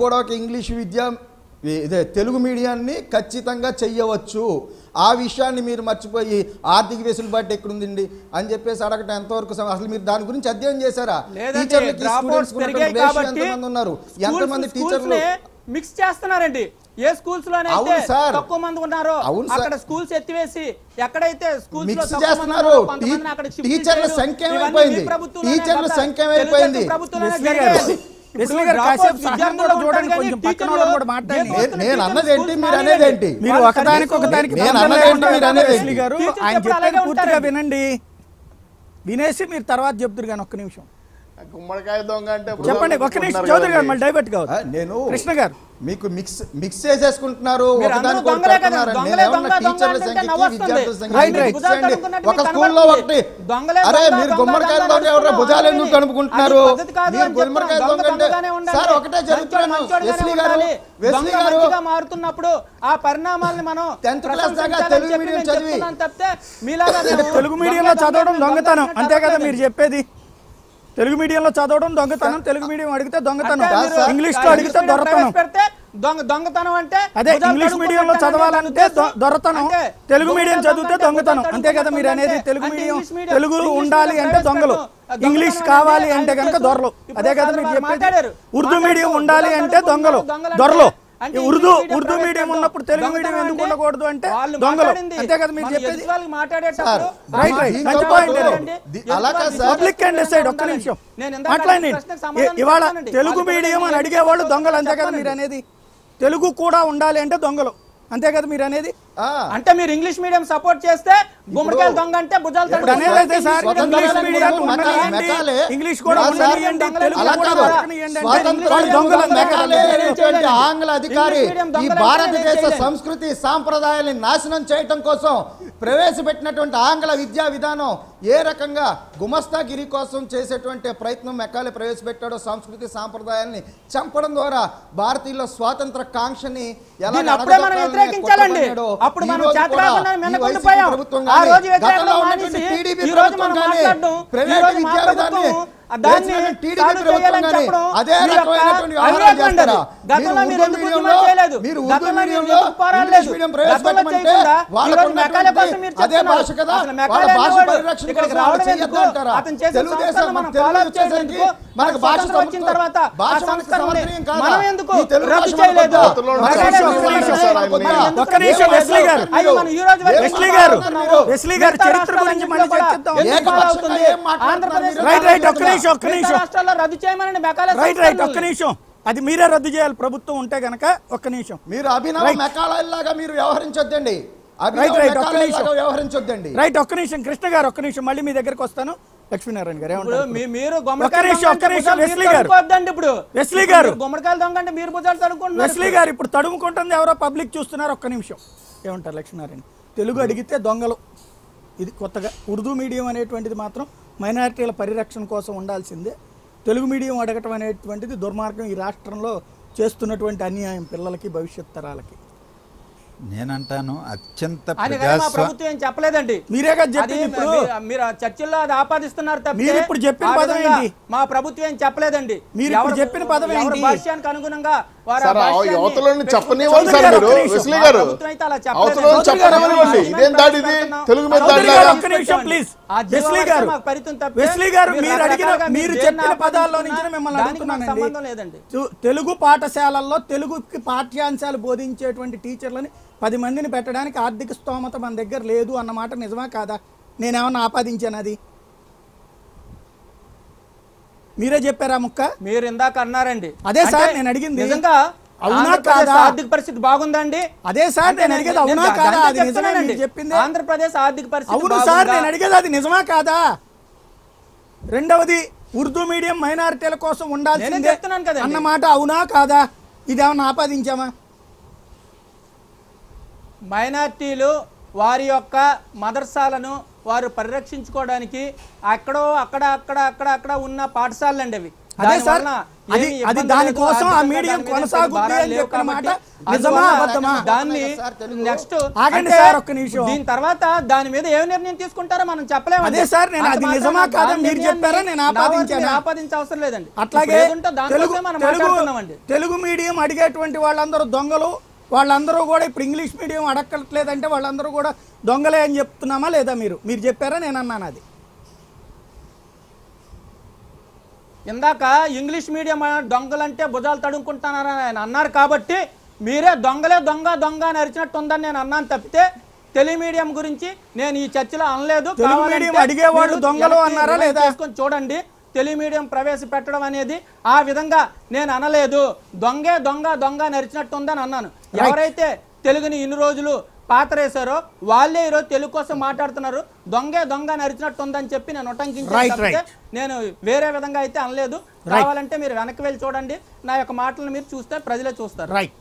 కూడా ఇంగ్లీష్ విద్య ఇదే తెలుగు మీడియాన్ని ఖచ్చితంగా చేయవచ్చు. ఆ విషయాన్ని మీరు మర్చిపోయి ఆర్థిక వెసులుబాటు ఎక్కడ ఉందండి అని చెప్పేసి అడగటం ఎంతవరకు అసలు మీరు దాని గురించి అధ్యయనం చేశారా? టీచర్లు స్టూడెంట్స్ గురించి ఎంతమంది ఉన్నారు, ఎంతమంది టీచర్లు మిక్స్ చేస్తున్నారండి? ఏ స్కూల్స్ లోనే అయితే తక్కువ మంది ఉన్నారు అక్కడ స్కూల్స్ ఎత్తివేసి ఎక్కడైతే స్కూల్స్ లో తక్కువ మంది ఉన్నారు కొంతమంది అక్కడ షిఫ్ట్ చేశారు. టీచర్ల సంఖ్య ఏమైపోయింది? వినేసి మీరు తర్వాత చెప్తారు కానీ ఒక్క నిమిషం గుమ్మడికాయ దొంగ అంటే చెప్పండి. ఒక్క నిమిషం చౌదరి గారు మళ్ళీ డైవర్ట్ కావాలి. నేను కృష్ణ గారు మీకు మిక్స్ చేసేసుకుంటున్నారు. ఒక స్కూల్లో ఒకటి మీరు గుమ్మడికాయ దొంగ ఎవరైనా భుజాలు ఎందుకు కనుపుకుంటున్నారు? మీరు గుమ్మడికాయ దొంగ అంటే సార్ ఒకటే జరుగుతున్నాను మారుతున్నప్పుడు ఆ పరిణామాలను మనం 10th క్లాస్ దాకా తెలుగు మీడియం చదివి తెలుగు మీడియంలో చదవడం దొంగతనం అంతే కదా మీరు చెప్పేది? తెలుగు మీడియంలో చదవడం దొంగతనం, తెలుగు మీడియం అడిగితే దొంగతనం, ఇంగ్లీష్లో అడిగితే దొరతనం. దొంగతనం అంటే అదే ఇంగ్లీష్ మీడియంలో చదవాలంటే దొరతనం, తెలుగు మీడియం చదివితే దొంగతనం అంతే కదా మీరు అనేది? తెలుగు మీడియం తెలుగు ఉండాలి అంటే దొంగలు, ఇంగ్లీష్ కావాలి అంటే కనుక దొరలు, అదే కదా మీరు చెప్పారు? ఉర్దూ మీడియం ఉండాలి అంటే దొంగలు దొరలు, ఉర్దూ మీడియం ఉన్నప్పుడు తెలుగు మీడియం ఎందుకు ఉండకూడదు అంటే దొంగలు అంతే కదా మీరు చెప్పేది? ఇవాళ తెలుగు మీడియం అని అడిగేవాళ్ళు దొంగలు అంతే కదా మీరు అనేది? తెలుగు కూడా ఉండాలి అంటే దొంగలు అంతే కదా మీరు అనేది? అంటే మీరు ఇంగ్లీష్ మీడియం సపోర్ట్ చేస్తే గుమ్మడికాయలు దొంగ అంటే భుజాలు ఆంగ్ల అధికారి ఈ భారతదేశ సంస్కృతి సాంప్రదాయాన్ని నాశనం చేయటం కోసం ప్రవేశపెట్టినటువంటి ఆంగ్ల విద్యా విధానం ఏ రకంగా గుమస్తాగిరి కోసం చేసేటువంటి ప్రయత్నం మెకాలే ప్రవేశపెట్టాడో, సంస్కృతి సాంప్రదాయాన్ని చంపడం ద్వారా భారతీయుల స్వాతంత్ర కాంక్షని ఎలా వ్యతిరేకించాలండి? అప్పుడు మనం చేతకాకుండా మెనకొండిపోయాం. ఆ రోజు వ్యతిరేకం మానేసి ఈ రోజు మనం మాట్లాడడం ప్రైవేట్ విద్యా విధానం దాన్ని టీడీపీ ప్రభుత్వం గాని అదే రకమైనటువంటి వ్యవహారం చేస్తారా? గతంలో మీరు ఎందుకు ఉద్యమం చేయలేదు? మీరు ఉర్దూ మీడియంలో ఇంగ్లీష్ మీడియం ప్రవేశపెట్టమంటే వాళ్ళకు మెకాలే కోసం మీరు అదే భాష కదా, వాళ్ళ భాష పరిరక్షణ కోసం చేయొద్దు అంటారా? తెలుగుదేశం మనం ఫాలో చేసేందుకు మనకు భాష వచ్చిన తర్వాత భాష సంస్కరణని మనం ఎందుకు రద్దు చేయలేదు? ఒక్క నిమిషం వెస్లీ గారు, వెస్లీ గారు చరిత్ర గురించి మళ్ళీ చర్చిద్దాం. ఆంధ్రప్రదేశ్ రద్దు చేయమని ఒక్క నిమిషం, అది మీరే రద్దు చేయాలి ప్రభుత్వం ఉంటే గనక. ఒక్క నిమిషం మీరు అభినవ మెకాలలాగా మీరు వ్యవహరించొద్దండి, వ్యవహరించొద్దండి. రైట్, ఒక్క నిమిషం కృష్ణ గారు, ఒక్క నిమిషం మళ్ళీ మీ దగ్గరకు వస్తాను. లక్ష్మీనారాయణ గారు ఇప్పుడు తడుముకుంటుంది ఎవరో పబ్లిక్ చూస్తున్నారు. ఒక్క నిమిషం ఏమంటారు లక్ష్మీనారాయణ? తెలుగు అడిగితే దొంగలు ఇది కొత్తగా, ఉర్దూ మీడియం అనేటువంటిది మాత్రం మైనారిటీల పరిరక్షణ కోసం ఉండాల్సిందే, తెలుగు మీడియం అడగటం అనేటువంటిది దుర్మార్గం, ఈ రాష్ట్రంలో చేస్తున్నటువంటి అన్యాయం పిల్లలకి భవిష్యత్ తరాలకి. నేనంటాను అత్యంత ప్రభుత్వం ఏం చెప్పలేదండి, మీరే చర్చల్లో అది ఆపాదిస్తున్నారు తప్ప మా ప్రభుత్వం ఏం చెప్పలేదండి. మీరు ఎవరు చెప్పిన పదవి భాష్యానికి అనుగుణంగా తెలుగు పాఠశాలల్లో తెలుగుకి పాఠ్యాంశాలు బోధించేటువంటి టీచర్లని 10 మందిని పెట్టడానికి ఆర్థిక స్తోమత మన దగ్గర లేదు అన్నమాట నిజమా కాదా? నేనేమన్నా ఆపాదించాను? అది మీరే చెప్పారా ముక్క? మీరు ఇందాక అన్నారండి. అదే సార్ నేను అడిగింది నిజంగా అవునా కాదా? ఆర్థిక పరిస్థితి బాగుందండి. అదే సార్ నేను అడిగేది అవునా కాదా? అది నిజమేనండి చెప్పింది. ఆంధ్రప్రదేశ్ ఆర్థిక పరిస్థితి అవును సార్ నేను అడిగేది అది నిజమా కాదా? రెండవది ఉర్దూ మీడియం మైనారిటీల కోసం ఉండాల్సిందే అన్నమాట అవునా కాదా? ఇదేమన్నా ఆపాదించామా? మైనారిటీలు వారి యొక్క మదర్సాలను వారు పరిరక్షించుకోవడానికి అక్కడ ఉన్న పాఠశాలలు అండి అవి. That's why the medium is a Yendaka, English medium dongalante bojal tadukuntanarani annaru kabatti mere dongale donga donga ani arichinatundani nenu annanu tappite Telugu medium gurinchi nenu ee chachila analedu Telugu medium adige vaallu dongalu annara leda chesukoni chudandi Telugu medium pravesi pettadam anedi aa vidhanga nenu analedu donge donga donga ani arichinatundani annanu evaraithe Teluguni inni rojulu పాత్రేశారో వాళ్ళే ఈ రోజు తెలుగు కోసం మాట్లాడుతున్నారు దొంగే దొంగ నరిచినట్టు ఉందని చెప్పి నేను ఉటంకించకపోతే నేను వేరే విధంగా అయితే అనలేదు కావాలంటే మీరు వెనక్కి వెళ్ళి చూడండి నా యొక్క మాటల్ని మీరు చూస్తే ప్రజలే చూస్తారు రైట్